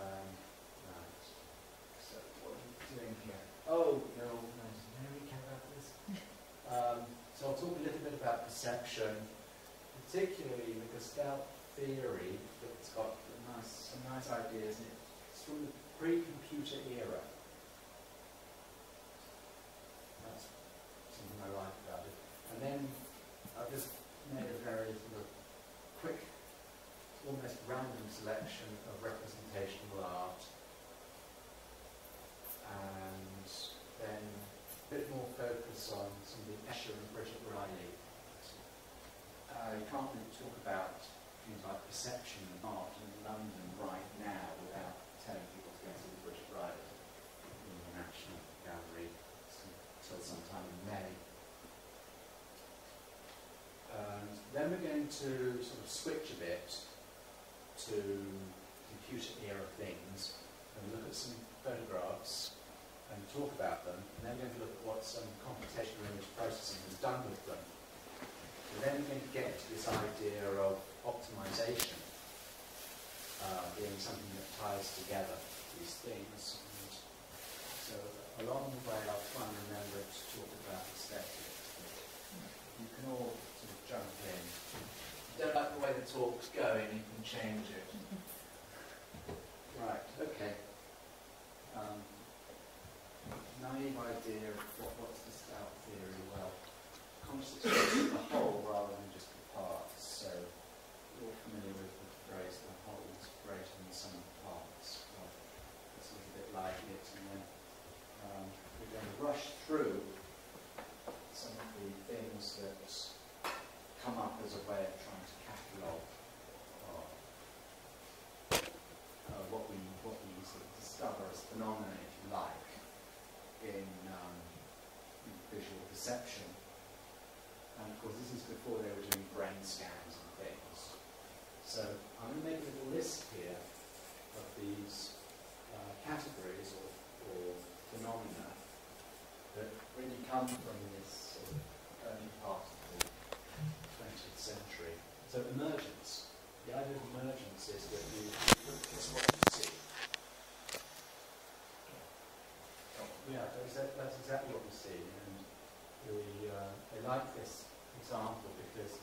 Right. So what are we doing here? Oh, no, we can't have this. So I'll talk a little bit about perception, particularly the Gestalt theory that's got some nice ideas in it. It's from the pre-computer era. That's something I like about it. And then I've just made a very sort of quick, almost random selection of representational art, and then a bit more focus on some of the Escher and Bridget Riley. You can't really talk about things like perception and art in London right now without telling people to go to the Bridget Riley in the National Gallery until sometime in May. And then we're going to sort of switch a bit to computer era things and look at some photographs and talk about them, and then we're going to look at what some computational image processing has done with them. And then we're going to get to this idea of optimization being something that ties together these things. And so along the way I'll try and remember to talk about the aesthetic. You can all sort of jump in. If you don't like the way the talk's going, you can change it. Right, okay. Naive idea of what's the Gestalt theory? Well, constitutes the whole rather than just the parts. So you're all familiar with the phrase, the whole is greater than the sum of the parts. Well, it's a little bit like it, and then we're going to rush through some of the things that come up as a way of trying to catalogue what we sort of discover as phenomena, if you like, in visual perception. And of course, this is before they were doing brain scans and things. So I'm going to make a little list here of these categories or phenomena that really come from this sort of early part of the 20th century. So emergence. The idea of emergence is that you look at what you see. Yeah, that's exactly what we see. And I like this example because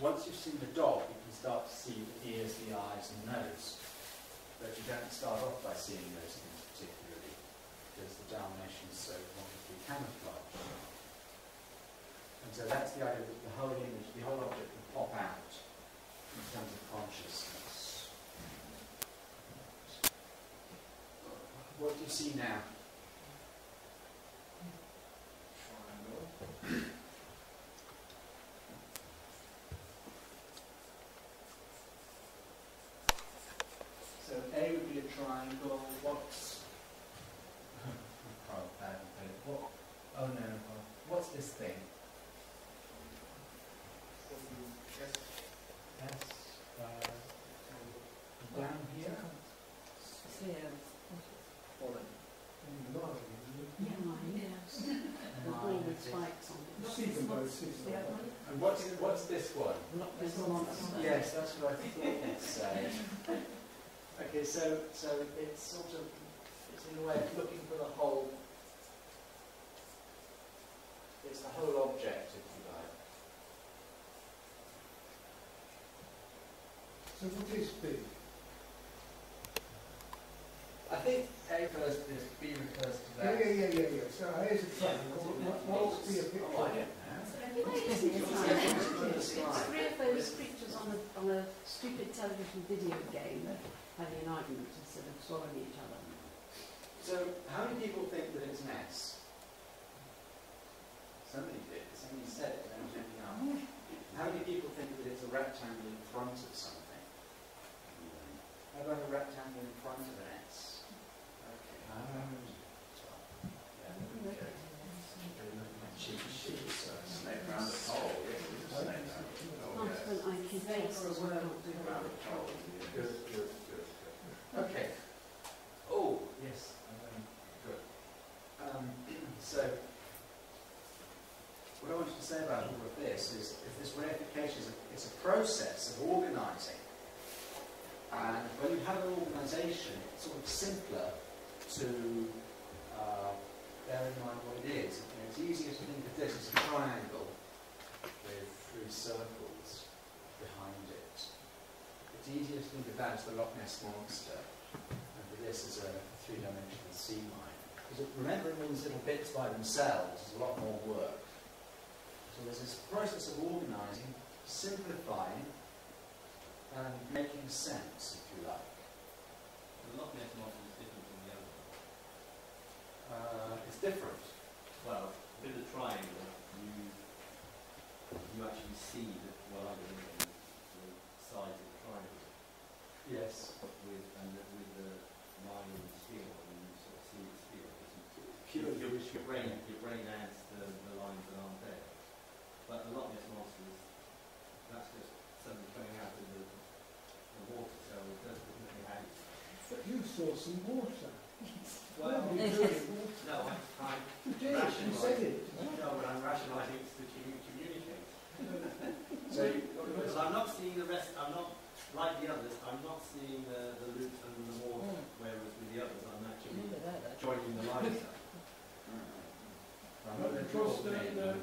once you've seen the dog, you can start to see the ears, the eyes, and nose. But you don't start off by seeing those things particularly, because the Dalmatian is so wonderfully camouflaged. And so that's the idea that the whole image, the whole object can pop out in terms of consciousness. What do you see now? Triangle. So A would be a triangle. What's what's this thing? That's down here. Falling. And what's this one? Yes, that's what I thought you'd say. Okay, so it's sort of, it's in a way of looking for the whole. It's the whole object, if you like. So what is B? I think A refers to this, B refers to that. Yeah. So A is a triangle. What's B a picture? Oh, I don't know. It's three of those pictures on a stupid television video game that have an argument instead of swallowing each other. So how many people think that it's an S? Somebody did. Somebody said it. How many people think that it's a rectangle in front of something? How about a rectangle in front of an S? Okay. Yeah. Cheat sheet. So I snake round the pole. Good. Okay. Oh yes. Good. So. What I wanted to say about all of this is if this reification is a process of organising, and when you have an organisation, organisation, it's sort of simpler to bear in mind what it is. You know, it's easier to think of this as a triangle with three circles behind it. It's easier to think of that as the Loch Ness Monster, and for this as a three-dimensional sea mine. Because remembering all these little bits by themselves is a lot more work. So there's this process of organising, simplifying, and making sense, if you like. The Loch Ness Monster is different from the other one. It's different. Well, with the triangle, you actually see that what I'm doing the sides of the triangle. Yes. With the line and the sphere, I mean, you sort of see the sphere. Your brain adds the lines that aren't there. But the Loch Ness Monster is, that's just something coming out of the water, so it doesn't really have it. But you saw some water. Well, no, I'm rationalising it. No, but I'm rationalising it's to communicate. So because I'm not seeing the rest, I'm not, like the others, I'm not seeing the loops under the water, whereas with the others I'm actually joining the lines up. Because the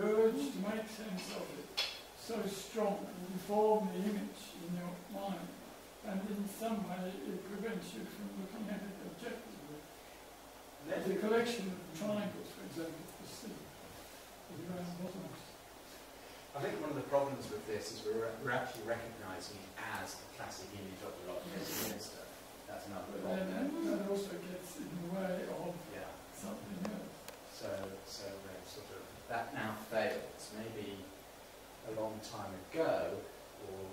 urge to make sense of it so strong, you form the image in your mind, and in some way it prevents you from looking at it objectively. That's the collection of triangles, for example, you see. I think one of the problems with this is we're actually recognising it as the classic image of the Loch Ness Monster. That's another one. And that also gets in the way of something else. So sort of that now fails. Maybe a long time ago, or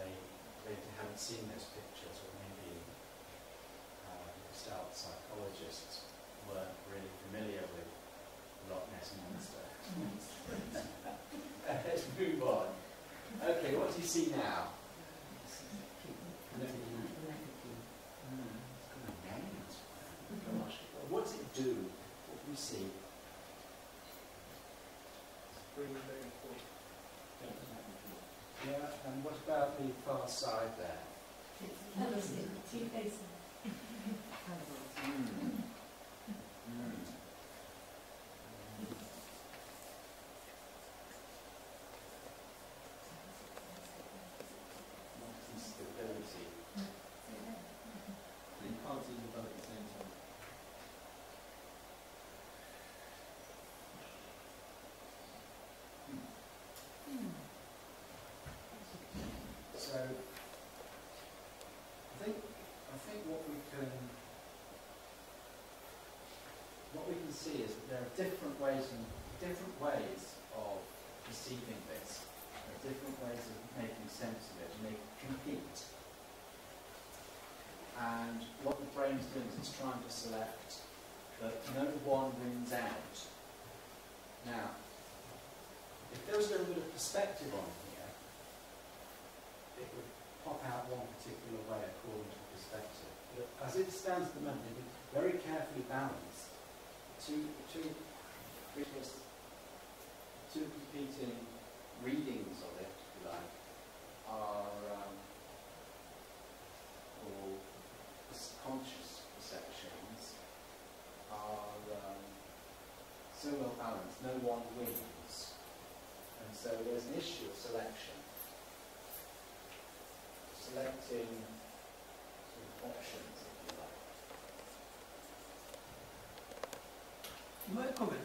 they haven't seen those pictures, or maybe Gestalt psychologists weren't really familiar with the Loch Ness Monster. Let's move on. Okay, what do you see now? What does it do? What do we see? It's really very important. Yeah, and what about the far side there? It's two faces. So I think what we can see is that there are different ways of perceiving this. There are different ways of making sense of it, and they compete. And what the brain is doing is it's trying to select that no one wins out. Now, if there was a little bit of perspective on it, it would pop out one particular way according to perspective. But as it stands at the moment, it is very carefully balanced. Two competing readings of it, if you like, are or conscious perceptions are so well balanced, no one wins. And so there's an issue of selection. Selecting sort of options, if you like. My comment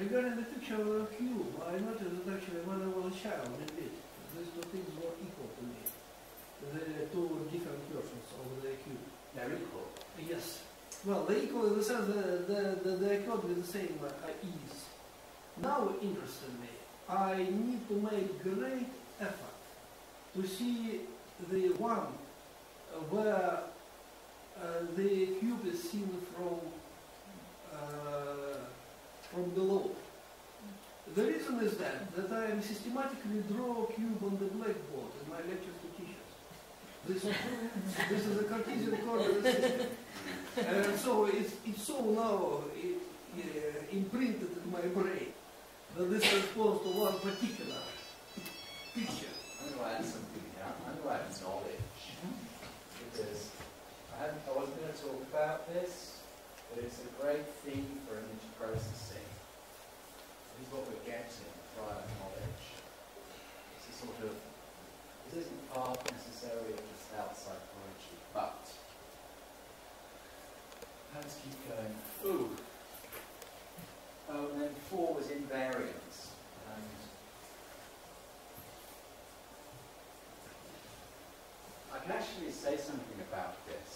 regarding the picture of a cube, I noticed that actually when I was a child, indeed, these two things were equal to me. The two different versions of the cube. They're equal? Yes. Well, they're equal in the sense that they occurred with the same ease. Now, interestingly, I need to make great effort to see the one where the cube is seen from below. The reason is that I am systematically draw a cube on the blackboard in my lectures to teachers. This is a Cartesian coordinate system. And so it's so now imprinted in my brain that this responds to one particular picture. I'm going to add something here. I'm going to add knowledge. this, but it's a great theme for image processing. This is what we're getting prior knowledge. It's a sort of, this isn't part necessarily of Gestalt psychology, but let's keep going. Ooh. Oh, and then 4 was invariance. I can actually say something about this.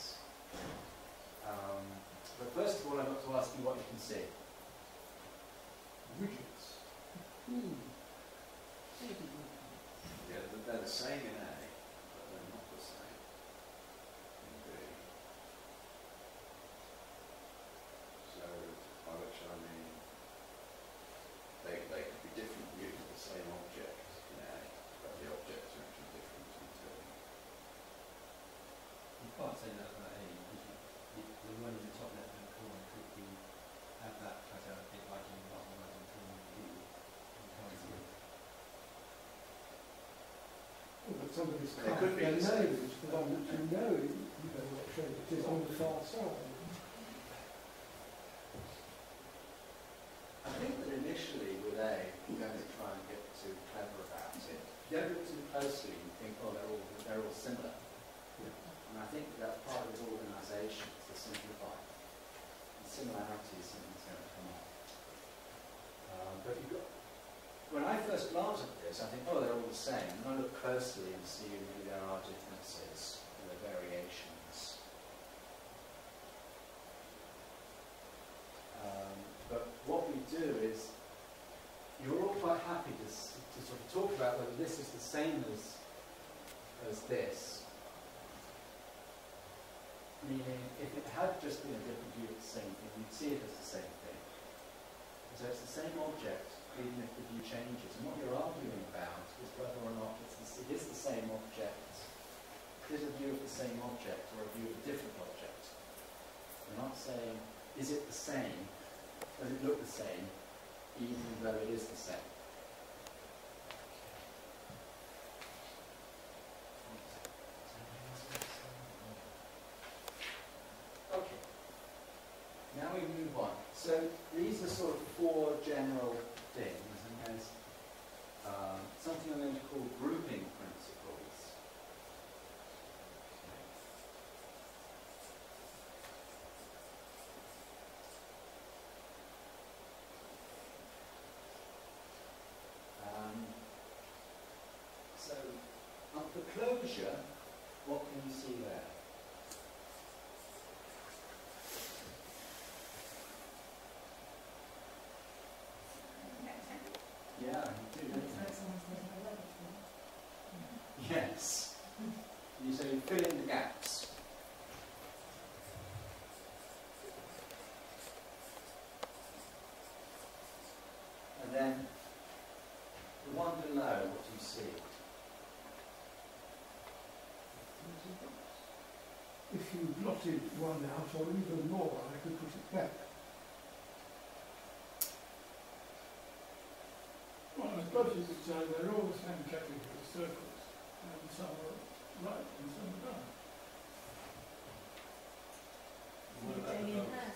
But first of all, I've got to ask you what you can see. Widgets. Hmm. Yeah, they're the same in A, but they're not the same in B. So, by which I mean, they could be different views of the same object in A, but the objects are actually different in B. You can't say that about A. The one in the top left hand corner could be have that cut out a bit like in the bottom right hand corner. You can't see it. Well, but some of this can't be known, it's the one that you know, you better not show it, it is on the far side. I think that initially with A, you're going to try and get too clever about it. If you don't look too closely, you think, oh, they're all similar. And I think that's part of organisation, to simplify. And similarity is something that's going to come up. But when I first glanced at this, I think, oh, they're all the same. And I look closely and see maybe there are differences and there are variations. But what we do is, you're all quite happy to sort of talk about whether this is the same as this. Meaning, if it had just been a different view of the same thing, you'd see it as the same thing. So it's the same object, even if the view changes. And what you're arguing about is whether or not it is the same object. Is a view of the same object or a view of a different object? You're not saying, is it the same? Does it look the same, even though it is the same? So these are sort of 4 general things, and there's something I'm going to call grouping principles. So up the closure, what can you see there? Yes. So you fill in the gaps. And then the one below, what do you see? If you blotted one out or even more, I could put it back. Blotches each other, they're all the same category of circles, and some are right and some are wrong.